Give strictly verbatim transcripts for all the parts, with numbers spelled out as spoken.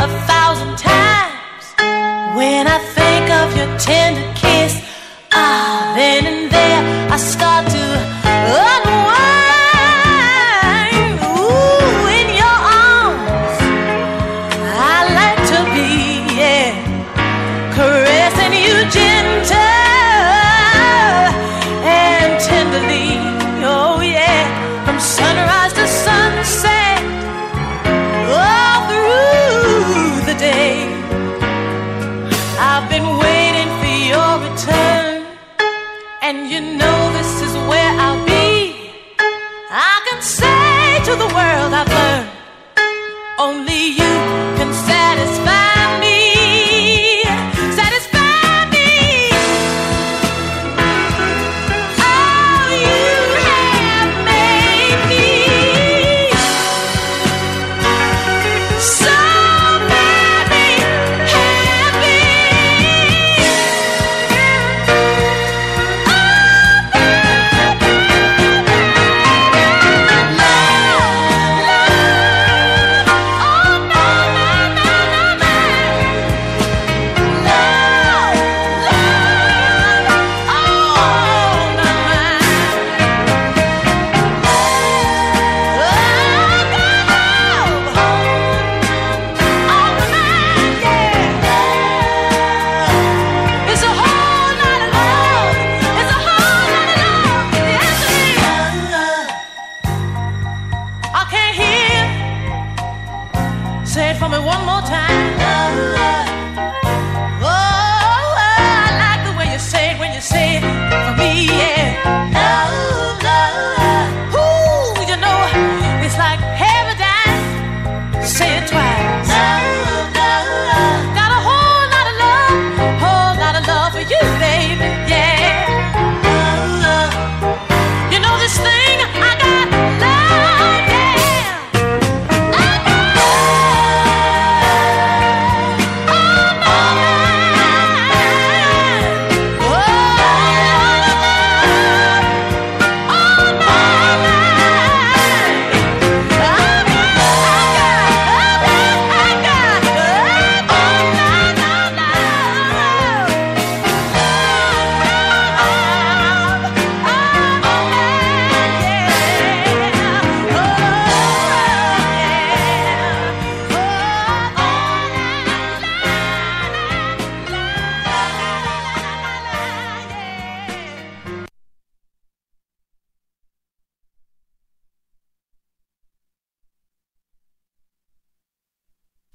a thousand times. When I think of your tender kiss, ah, then and there I start to unwind. Ooh, in your arms I like to be, yeah, caressing you gentle and tenderly, oh yeah, from sunrise to sunset. I've been waiting for your return, and you know this is where I'll be. I can say to the world I've learned, only you can satisfy me. Satisfy me. Oh, you have made me so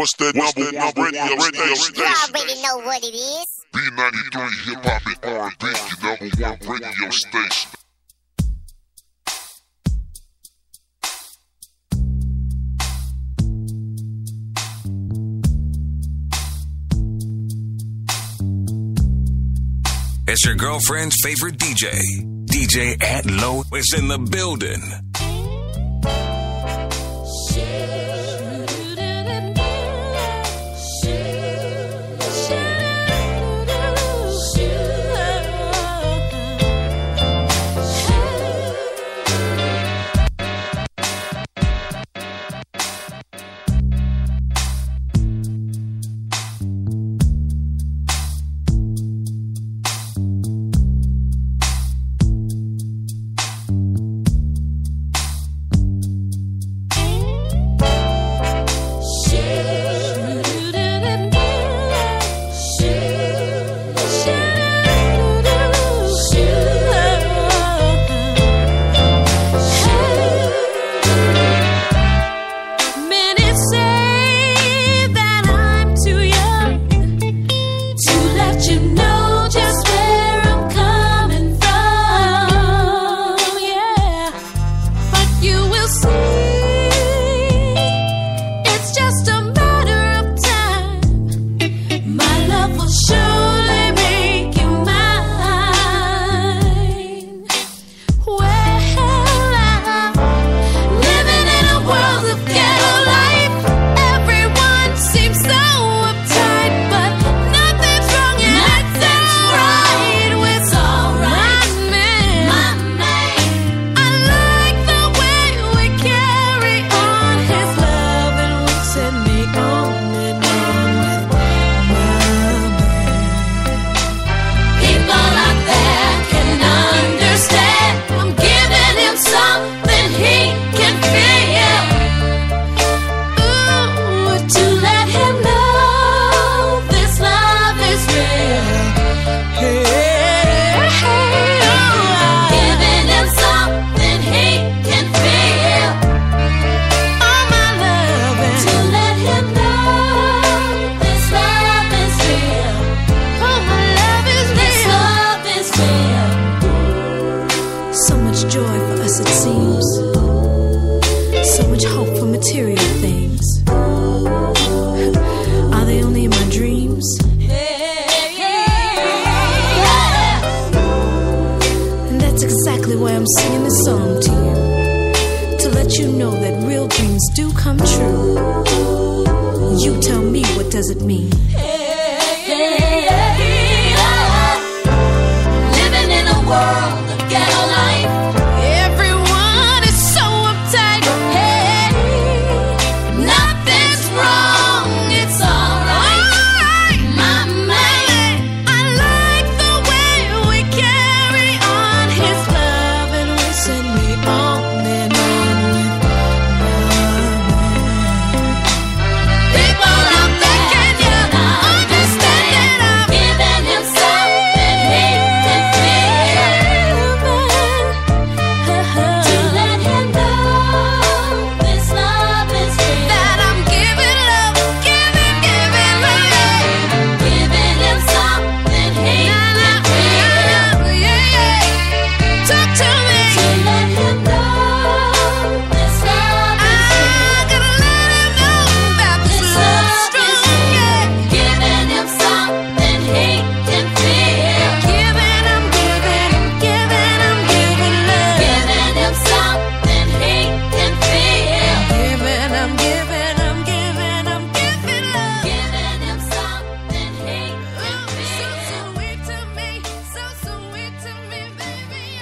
What's the What's number one radio, radio station? You already know what it is. B ninety-three Hip Hop and R and B, your number one radio station. It's your girlfriend's favorite D J. D J Ant Lo is in the building. You tell me, what does it mean? Living in a world of ghetto life. Everyone is so uptight. Hey, nothing's wrong, it's alright. Right. My man, I like the way we carry on. His love and we send me on and on with love. People out there cannot understand that I'm giving himself and hate and fear. To let him know this love is real. That I'm giving love, giving, giving love. Giving himself and hate and fear. Yeah, yeah. Talk to me. To let him know this love is real. I gotta let him know that this love's strong. Yeah. Giving himself and hate and fear. Giving, I'm giving, I'm giving, I'm giving love. Giving himself and hate and fear. Giving, I'm giving, I'm giving, I'm giving love. Giving himself and hate and fear. So sweet to me, so sweet to me, baby. Yeah.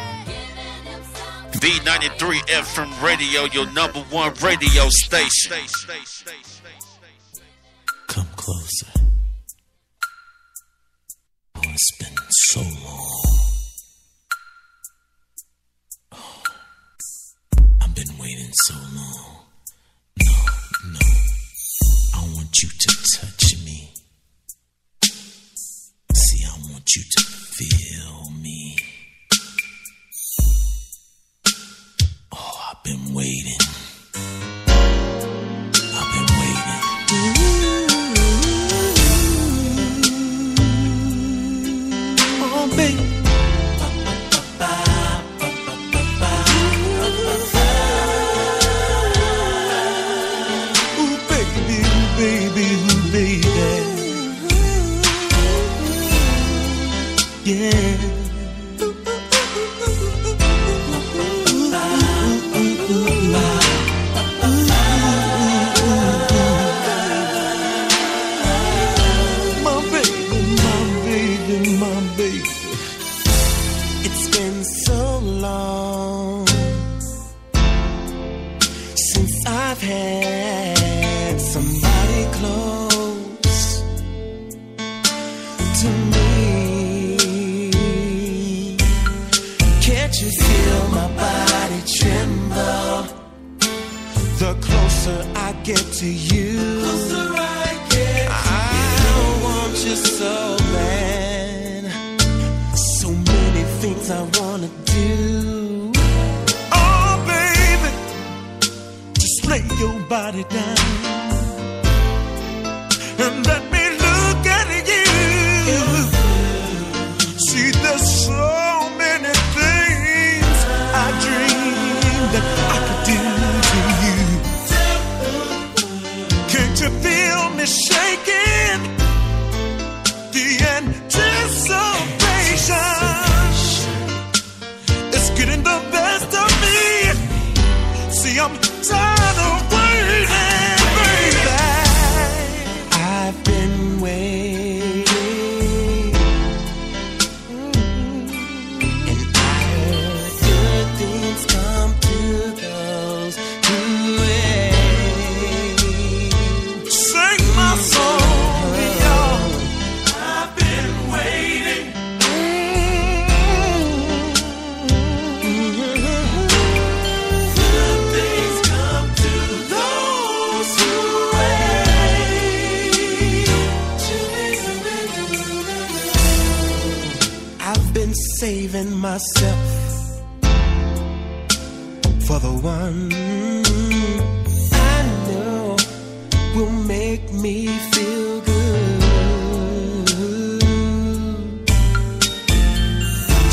Giving himself. B ninety-three F M radio, your number one radio station. Come closer. Oh, it's been so long. Oh, I've been waiting so long. No, no. I want you to touch me. See, I want you to feel me. Oh, I've been waiting. I've been waiting. Oh, baby. Ooh, baby, ooh, baby, ooh, baby. Yeah. My baby, my baby, my baby. It's been so long since I've had somebody close to me. Can't you feel my body tremble? The closer I get to you, I want you so bad. So many things I wanna do. Oh, baby, just lay your body down and let me look at you. See, there's so many things I dream that I could do to you. Can't you feel me shaking? The anticipation is getting the best of me. See, I'm tired of waiting, baby. I've been waiting. And I heard good things come to those who wait. Sing my song, y'all. I've been waiting. Good things come to those who wait. I've been saving myself for the one I know will make me feel good.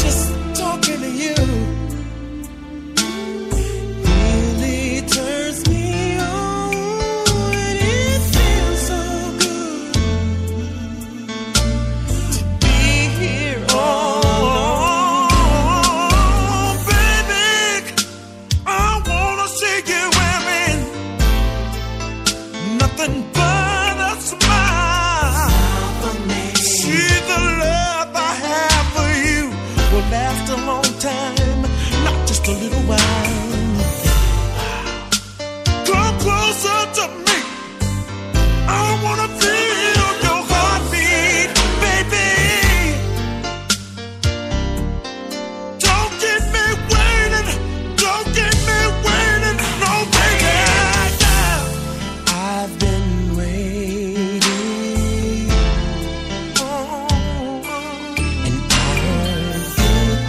Just talking to you really turns me on. And it feels so good to be here all alone. Oh, baby, I wanna see little while. Come closer to me. I wanna feel your heartbeat, baby. Don't keep me waiting. Don't keep me waiting. No, baby. I've been waiting. Oh. And I've good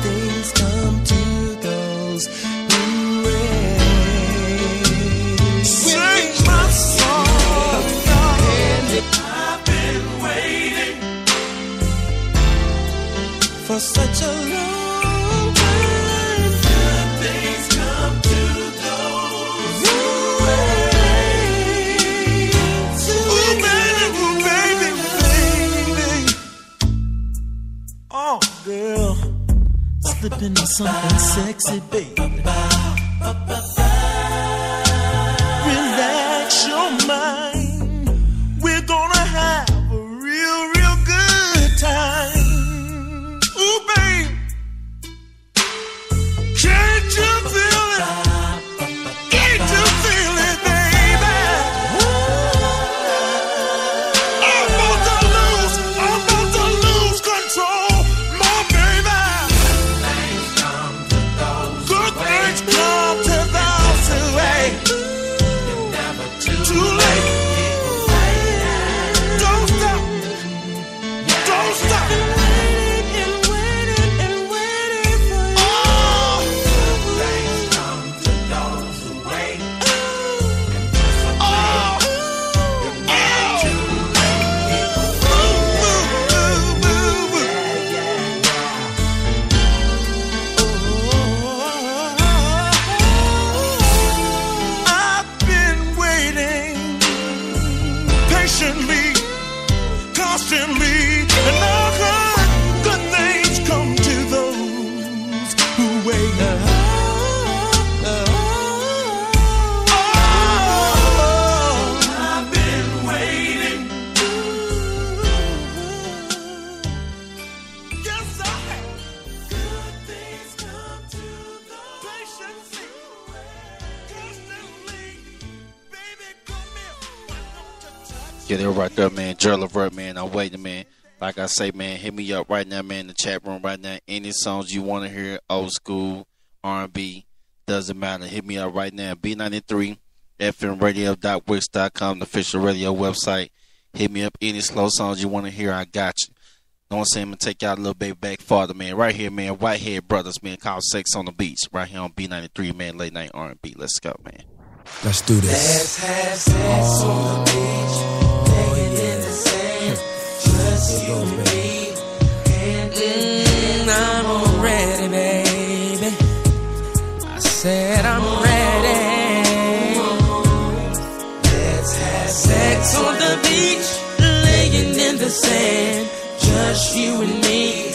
things come to those who wait. Sing my song. I've been waiting for such a long time. Good things come to those who wait. Ooh, baby, ooh, baby, baby. Oh, girl, slipping on something sexy, baby. Relax your mind. We're gonna have a real, real good time. Ooh, babe, can't you feel it? Can't you feel it, baby? I'm about to lose, I'm about to lose control, my baby. Good things come to those who wait. Too late. Don't stop. Don't stop. Oh. I've been waiting patiently, constantly, and now good, good things come to those who wait. Oh, I've been waiting. Yes, I have. Good things come to those patiently, constantly. Baby, come here. Why don't you touch? Yeah, they were right there, man. Jerry Lavert, man. I'm waiting, man. Like I say, man, hit me up right now, man. In the chat room right now. Any songs you want to hear, old school, R and B, doesn't matter. Hit me up right now. B ninety-three f m radio dot wix dot com, the official radio website. Hit me up. Any slow songs you want to hear, I got you. Know what I'm saying? I'm going to take y'all a little bit back farther, man. Right here, man. Whitehead Brothers, man. Called Sex on the Beach. Right here on B ninety-three, man. Late Night R and B. Let's go, man. Let's do this. Let's have sex on the beach. Take it in the sand. Just you and me. Hand in hand. I'm already, baby. I said I'm ready. Let's have sex on the beach. Laying in the sand. Just you and me.